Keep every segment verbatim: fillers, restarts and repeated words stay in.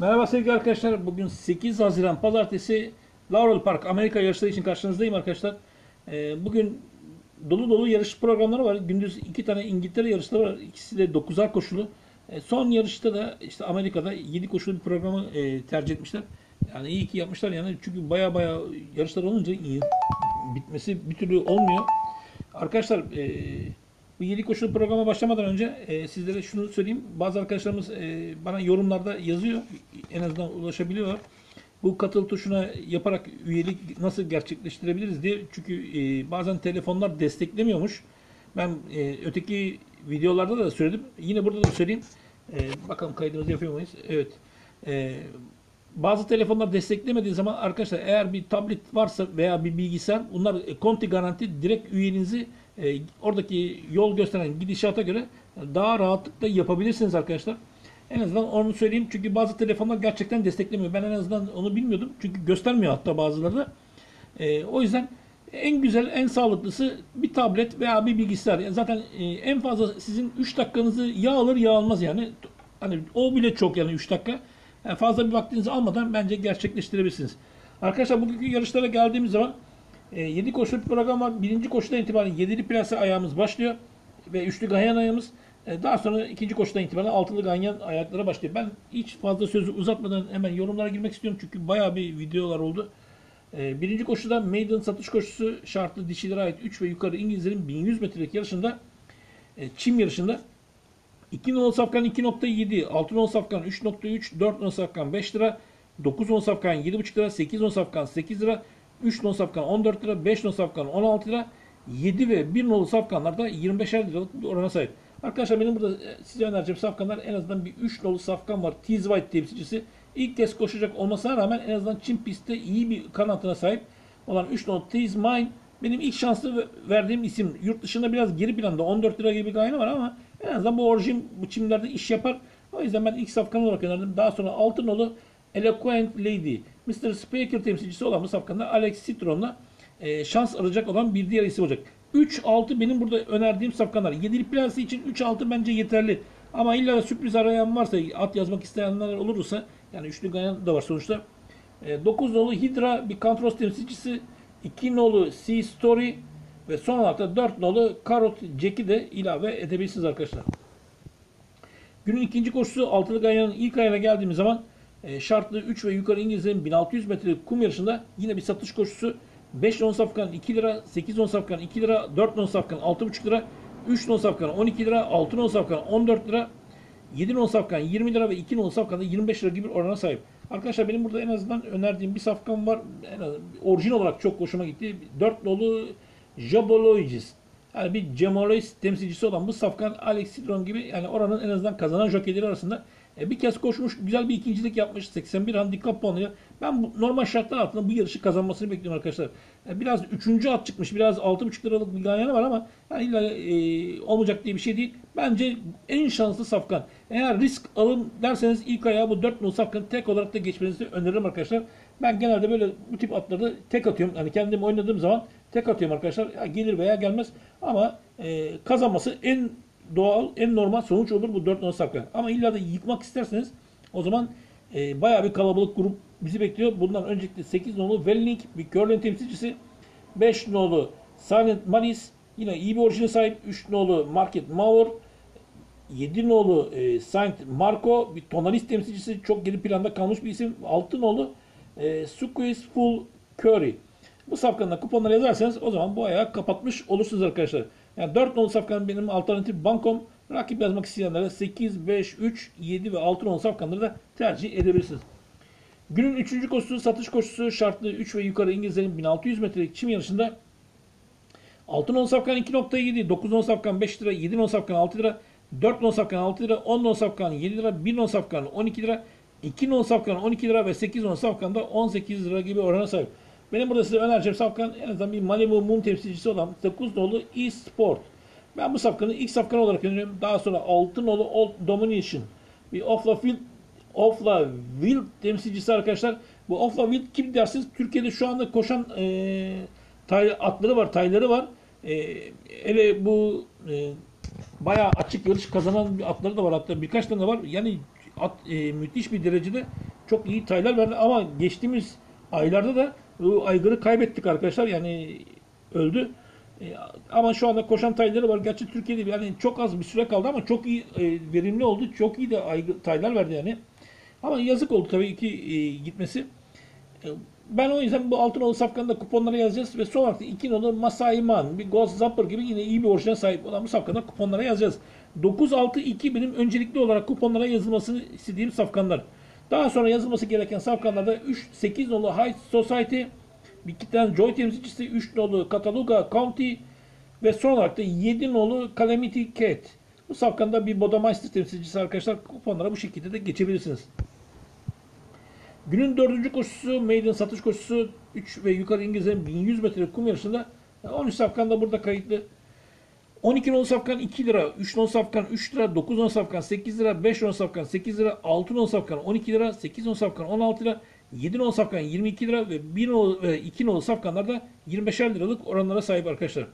Merhaba sevgili arkadaşlar. Bugün sekiz Haziran Pazartesi Laurel Park Amerika yarışları için karşınızdayım arkadaşlar. Ee, bugün dolu dolu yarış programları var. Gündüz iki tane İngiltere yarışları var. İkisi de dokuzar koşulu. Ee, son yarışta da işte Amerika'da yedi koşulu bir programı e, tercih etmişler. Yani iyi ki yapmışlar yani. Çünkü baya baya yarışlar olunca iyi. Bitmesi bir türlü olmuyor. Arkadaşlar e, bu yedi koşulu programa başlamadan önce e, sizlere şunu söyleyeyim. Bazı arkadaşlarımız e, bana yorumlarda yazıyor. En azından ulaşabiliyorlar. Bu katıl tuşuna yaparak üyelik nasıl gerçekleştirebiliriz diye. Çünkü e, bazen telefonlar desteklemiyormuş. Ben e, öteki videolarda da söyledim. Yine burada da söyleyeyim. E, bakalım kaydımızı yapıyor muyuz? Evet. E, bazı telefonlar desteklemediği zaman arkadaşlar eğer bir tablet varsa veya bir bilgisayar bunlar konti garanti direkt üyenizi e, oradaki yol gösteren gidişata göre daha rahatlıkla yapabilirsiniz arkadaşlar. En azından onu söyleyeyim çünkü bazı telefonlar gerçekten desteklemiyor. Ben en azından onu bilmiyordum çünkü göstermiyor hatta bazıları da. E, o yüzden en güzel en sağlıklısı bir tablet veya bir bilgisayar. Yani zaten e, en fazla sizin üç dakikanızı ya alır ya almaz yani. Hani o bile çok yani üç dakika. Yani fazla bir vaktinizi almadan bence gerçekleştirebilirsiniz. Arkadaşlar bugünkü yarışlara geldiğimiz zaman yedi koşulu program var. birinci koşudan itibaren yedili plase ayağımız başlıyor. Ve üçlü ganyan ayağımız. Daha sonra ikinci koşudan itibaren altılı ganyan ayaklara başlıyor. Ben hiç fazla sözü uzatmadan hemen yorumlara girmek istiyorum. Çünkü bayağı bir videolar oldu. birinci koşuda maiden satış koşusu şartlı dişilere ait üç ve yukarı İngilizlerin bin yüz metrelik yarışında çim yarışında iki nolu safkan iki nokta yedi, altı nolu safkan üç nokta üç, dört nolu safkan beş lira, dokuz nolu safkan yedi buçuk lira, sekiz nolu safkan sekiz lira, üç nolu safkan on dört lira, beş nolu safkan on altı lira, yedi ve bir nolu safkanlar da yirmi beşer liralık bir orana sahip. Arkadaşlar benim burada size önereceğim safkanlar en azından bir üç nolu safkan var. Tease White temsilcisi. İlk kez koşacak olmasına rağmen en azından Çin pistte iyi bir kanatına sahip olan üç nolu Tease Mine. Benim ilk şanslı verdiğim isim. Yurt dışında biraz geri planda on dört lira gibi bir kaynağı var ama en azından bu orijin bu çimlerde iş yapar. O yüzden ben ilk safkan olarak önerdim. Daha sonra altı nolu Eloquent Lady, mister Speaker temsilcisi olan bu safkanda Alexidron'la e, şans arayacak olan bir diğer isim olacak. üç altı benim burada önerdiğim safkanlar. yedili plase için üç altı bence yeterli. Ama illa da sürpriz arayan varsa, at yazmak isteyenler olursa, yani üçlü gayan da var sonuçta. E, dokuz nolu Hydra bir Kongres temsilcisi. iki nolu C Story ve son olarak da dört nolu Karot Jack'i de ilave edebilirsiniz arkadaşlar. Günün ikinci koşusu altılı ganyanın ilk ayağına geldiğimiz zaman e, şartlı üç ve yukarı İngilizlerin bin altı yüz metrelik kum yarışında yine bir satış koşusu beş nolu safkan iki lira, sekiz nolu safkan iki lira, dört nolu safkan altı buçuk lira, üç nolu safkan on iki lira, altı nolu safkan on dört lira, yedi nolu safkan yirmi lira ve iki nolu safkan da yirmi beş lira gibi bir orana sahip. Arkadaşlar benim burada en azından önerdiğim bir safkan var. En azından, orijin olarak çok hoşuma gitti. dört nolu Jabolojiz. Yani bir Gemolojiz temsilcisi olan bu safkan Alexidron gibi yani oranın en azından kazanan jokeyleri arasında e, bir kez koşmuş. Güzel bir ikincilik yapmış. seksen bir handikap puanıyla. Ben bu, normal şartlar altında bu yarışı kazanmasını bekliyorum arkadaşlar. E, biraz üçüncü at çıkmış. Biraz altı buçuk liralık bir ganyanı var ama yani illa e, olmayacak diye bir şey değil. Bence en şanslı safkan. Eğer risk alın derseniz ilk ayağı bu dört nolu safkanı tek olarak da geçmenizi öneririm arkadaşlar. Ben genelde böyle bu tip atları tek atıyorum. Yani kendim oynadığım zaman tek atıyorum arkadaşlar. Ya gelir veya gelmez ama e, kazanması en doğal, en normal sonuç olur bu dört nolu safkan. Ama illa da yıkmak isterseniz o zaman e, bayağı bir kalabalık grup bizi bekliyor. Bundan öncelikle sekiz nolu Velnik bir Curling temsilcisi, beş nolu Saint Manis yine iyi bir orijine sahip, üç nolu Market Maur, yedi nolu e, Saint Marco bir tonalist temsilcisi, çok geri planda kalmış bir isim. altı nolu e, Sukuis Full Curry. Bu safkanla kuponları yazarsanız o zaman bu ayağı kapatmış olursunuz arkadaşlar. Yani dört nolu safkan benim alternatif bankom. Rakip yazmak isteyenlere sekiz, beş, üç, yedi ve altı nolu safkanları da tercih edebilirsiniz. Günün üçüncü koşusu satış koşusu şartlı üç ve yukarı İngilizlerin bin altı yüz metrelik çim yarışında altı nolu safkan iki nokta yedi, dokuz nolu safkan beş lira, yedi nolu safkan altı lira, dört nolu safkan altı lira, on nolu safkan yedi lira, bir nolu safkan on iki lira, iki nolu safkan on iki lira ve sekiz nolu safkan da on sekiz lira gibi orana sahip. Benim burada size önereceğim safkan en azından bir Malibu Moon temsilcisi olan dokuz nolu E-sport. Ben bu safkanı ilk safkan olarak öneriyorum. Daha sonra altı nolu Old Dominion bir Oflawilt Oflawilt temsilcisi arkadaşlar. Bu Oflawilt kim dersiniz? Türkiye'de şu anda koşan e, tay, atları var, tayları var. Hele e, bu e, bayağı açık yarış kazanan atları da var. Hatta birkaç tane de var. Yani at, e, müthiş bir derecede çok iyi taylar verdi ama geçtiğimiz aylarda da bu aygırı kaybettik arkadaşlar. Yani öldü. E, ama şu anda koşan tayları var. Gerçi Türkiye'de yani çok az bir süre kaldı ama çok iyi e, verimli oldu. Çok iyi de aygır, taylar verdi yani. Ama yazık oldu tabii ki e, gitmesi. E, ben o yüzden bu altın oğlu safkanı da kuponlara yazacağız ve son olarak iki nolu Masayman, bir Ghost Zapper gibi yine iyi bir orijinal sahip olan bu safkanı da kuponlara yazacağız. dokuz altı iki benim öncelikli olarak kuponlara yazılmasını istediğim safkanlar. Daha sonra yazılması gereken safkanlarda üç sekiz nolu High Society, bir iki tane Joy temsilcisi, üç nolu Cataloga County ve son olarak da yedi nolu Calamity Cat. Bu safkanda bir Bodomaster temsilcisi arkadaşlar, kuponlara bu şekilde de geçebilirsiniz. Günün dördüncü koşusu, maiden satış koşusu, üç ve yukarı İngilizlerin bin yüz metre kum yarışında on üç safkan da burada kayıtlı. on iki nolu safkan iki lira, üç nolu safkan üç lira, dokuz nolu safkan sekiz lira, beş nolu safkan sekiz lira, altı nolu safkan on iki lira, sekiz nolu safkan on altı lira, yedi nolu safkan yirmi iki lira ve bir nolu, e, iki nolu safkanlar da yirmi beşer liralık oranlara sahip arkadaşlar.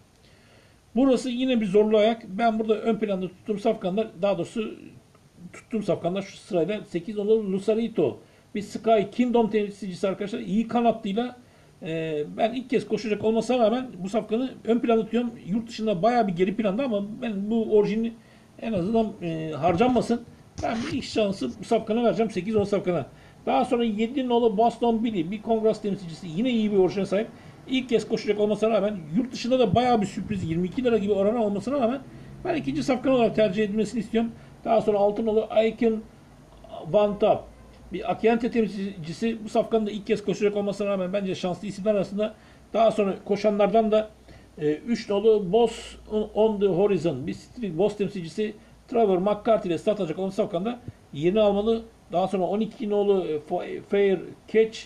Burası yine bir zorlu ayak. Ben burada ön planda tuttuğum safkanlar, daha doğrusu tuttuğum safkanlar şu sırayla: sekiz nolu Lusarito, bir Sky Kingdom temsilcisi arkadaşlar, iyi kanatlıyla. Ee, ben ilk kez koşacak olmasına rağmen bu safkanı ön planda tutuyorum. Yurt dışında bayağı bir geri planda ama ben bu orijini en azından e, harcanmasın. Ben bir ilk şansı bu safkana vereceğim, sekiz on safkana. Daha sonra yedi nolu Boston Billy, bir Kongres temsilcisi, yine iyi bir orijine sahip. İlk kez koşacak olmasına rağmen, yurt dışında da bayağı bir sürpriz, yirmi iki lira gibi oranı olmasına rağmen ben ikinci safkan olarak tercih edilmesini istiyorum. Daha sonra altı nolu Icon One Top, bir Akente temsilcisi, bu safkanın da ilk kez koşacak olmasına rağmen bence şanslı isimler arasında. Daha sonra koşanlardan da üç e, nolu Boss on the Horizon, bir Street Boss temsilcisi, Trevor McCarthy ile start alacak olan safkanda yerini almalı. Daha sonra on iki nolu e, Fair Catch,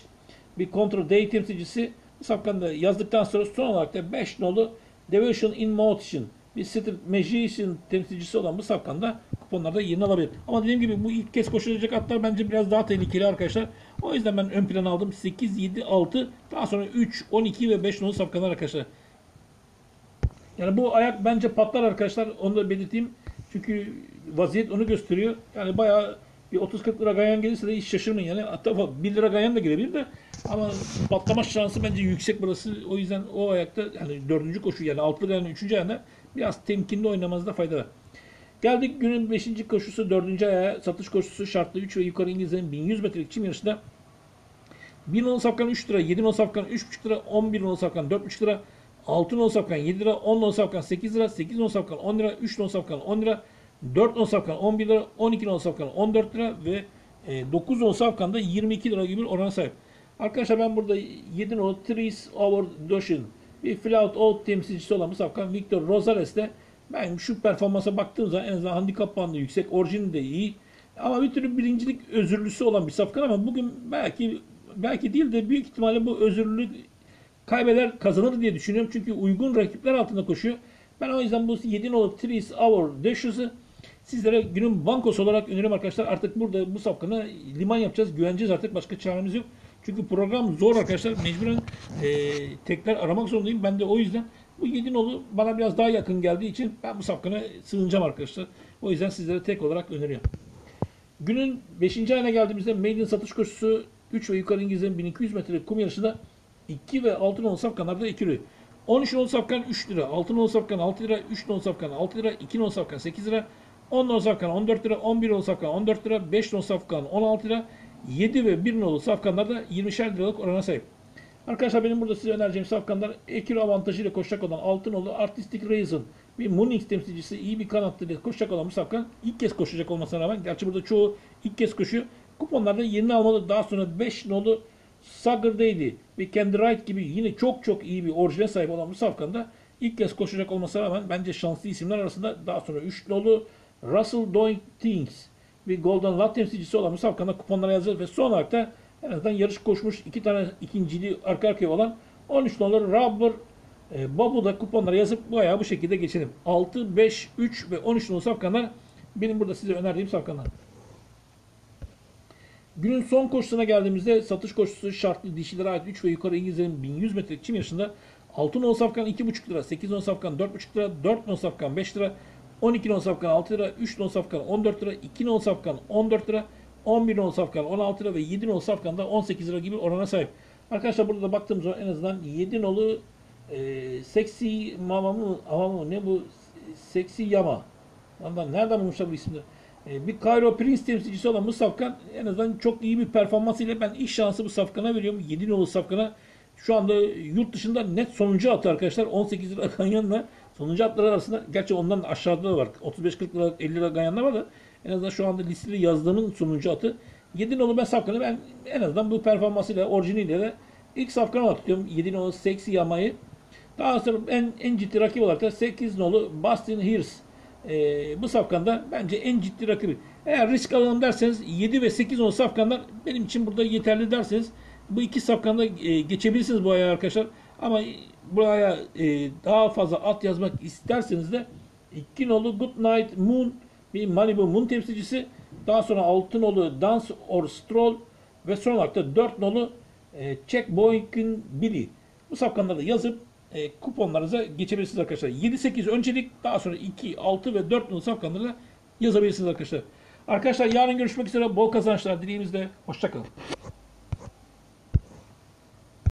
bir Control Day temsilcisi, bu safkanda yazdıktan sonra son olarak da beş nolu Devotion in Motion, bir Street Magician temsilcisi olan bu safkanda kuponlarda yerini alabilir. Ama dediğim gibi bu ilk kez koşulacak atlar bence biraz daha tehlikeli arkadaşlar. O yüzden ben ön plana aldım. sekiz, yedi, altı, daha sonra üç, on iki ve beş nolu safkanlar arkadaşlar. Yani bu ayak bence patlar arkadaşlar. Onu da belirteyim. Çünkü vaziyet onu gösteriyor. Yani bayağı bir otuz kırk lira ganyan gelirse de hiç şaşırmayın yani. Hatta bir lira ganyan da gelebilir de. Ama patlama şansı bence yüksek burası. O yüzden o ayakta yani dördüncü koşu, yani altılı yani üçüncü ayağında biraz temkinli oynamanızda fayda var. Geldik günün beşinci koşusu, dördüncü ayağı satış koşusu, şartlı üç ve yukarı İngilizlerin bin yüz metrelik çim yarışında bir nolu safkan üç lira, yedi nolu safkan üç buçuk lira, on bir nolu safkan dört buçuk lira, altı nolu safkan yedi lira, on nolu safkan sekiz lira, sekiz nolu safkan on lira, üç nolu safkan on lira, dört nolu safkan on bir lira, on iki nolu safkan on dört lira ve dokuz nolu safkan da yirmi iki lira gibi bir orana sahip. Arkadaşlar ben burada yedi nolu Trees Over Doshin, bir Flat Out temsilcisi olan bu safkan Victor Rosares'te ben şu performansa baktığım zaman en azından handikap puanı yüksek, orijini de iyi. Ama bir türlü birincilik özürlüsü olan bir safkan ama bugün belki belki değil de büyük ihtimalle bu özürlülük kaybeder, kazanır diye düşünüyorum. Çünkü uygun rakipler altında koşuyor. Ben o yüzden bu yedi nolu Trees Over Dashes'ı sizlere günün bankosu olarak öneriyorum arkadaşlar. Artık burada bu safkana liman yapacağız, güveneceğiz artık. Başka çaremiz yok. Çünkü program zor arkadaşlar. Mecburen e, tekrar aramak zorundayım. Ben de o yüzden bu yedi nolu bana biraz daha yakın geldiği için ben bu safkana sığınacağım arkadaşlar. O yüzden sizlere tek olarak öneriyorum. Günün beşinci ayına geldiğimizde maiden satış koşusu, üç ve yukarı İngilizlerin bin iki yüz metre kum yarışında iki ve altı nolu safkanlarda iki lira. on üç nolu safkan üç lira, altı nolu safkan altı lira, üç nolu safkan altı lira, iki nolu safkan sekiz lira, on nolu safkan on dört lira, on bir nolu safkan on dört lira, beş nolu safkan on altı lira, yedi ve bir nolu safkanlarda yirmişer liralık orana sahip. Arkadaşlar benim burada size önereceğim safkanlar ekilo avantajıyla koşacak olan altı nolu Artistic Reason, bir Moonings temsilcisi, iyi bir kanatlıyla koşacak olan bu safkan ilk kez koşacak olmasına rağmen, gerçi burada çoğu ilk kez koşuyor, kuponlarda yerini almalı. Daha sonra beş nolu Sugar Daddy ve Candy Right gibi yine çok çok iyi bir orijine sahip olan bu safkanda ilk kez koşacak olmasına rağmen bence şanslı isimler arasında. Daha sonra üç nolu Russell Doing Things, bir Golden Lot temsilcisi olan bu safkanda kuponlara yazılır ve son olarak da en azından yarış koşmuş iki tane ikinciliği arka arkaya olan on üç nolu Rubber e, Babu'da kuponlara yazıp bu ayağı bu şekilde geçelim. altı, beş, üç ve on üç nolu safkanlar benim burada size önerdiğim safkanlar. Günün son koşusuna geldiğimizde satış koşusu, şartlı dişilere ait üç ve yukarı İngilizlerin bin yüz metrelik çim yarışında altı nolu safkan iki buçuk lira, sekiz nolu safkan dört buçuk lira, dört nolu safkan beş lira, on iki nolu safkan altı lira, üç nolu safkan on dört lira, iki nolu safkan on dört lira, on bir non safkan, on altı lira ve yedi non safkan da on sekiz lira gibi orana sahip. Arkadaşlar burada da baktığımız zaman en azından yedi nolu e, Seksi Mamamı, Amamı ne bu? Seksi Yama. Ondan nereden bulmuşlar bu isimleri? E, bir Cairo Prince temsilcisi olan bu safkan en azından çok iyi bir performansıyla ben iş şansı bu safkana veriyorum. yedi nolu safkana şu anda yurt dışında net sonuncu attı arkadaşlar. on sekiz lira Ganyan'la sonuncu atlar arasında, gerçi ondan aşağıda da var. otuz beş kırk lira, elli lira Ganyan'la var da en azından şu anda listeli yazdığımın sonuncu atı. yedi nolu ben safkanı ben en azından bu performansıyla, orijiniyle de ilk safkanı atıyorum. yedi nolu Seksi Yamayı. Daha sonra en, en ciddi rakip olarak da sekiz nolu Boston Billy. Ee, bu safkanda bence en ciddi rakibi. Eğer risk alalım derseniz yedi ve sekiz nolu safkanlar benim için burada yeterli derseniz bu iki safkanda e, geçebilirsiniz bu ayağı arkadaşlar. Ama buraya e, daha fazla at yazmak isterseniz de iki nolu Good Night Moon bir Malibu Moon temsilcisi. Daha sonra altı nolu Dance or Stroll ve son olarak da dört nolu e, Check Boykin Billy. Bu safkanları yazıp e, kuponlarınıza geçebilirsiniz arkadaşlar. yedi sekiz öncelik, daha sonra iki altı ve dört nolu safkanlarla yazabilirsiniz arkadaşlar. Arkadaşlar yarın görüşmek üzere. Bol kazançlar dileğimizle. Hoşçakalın.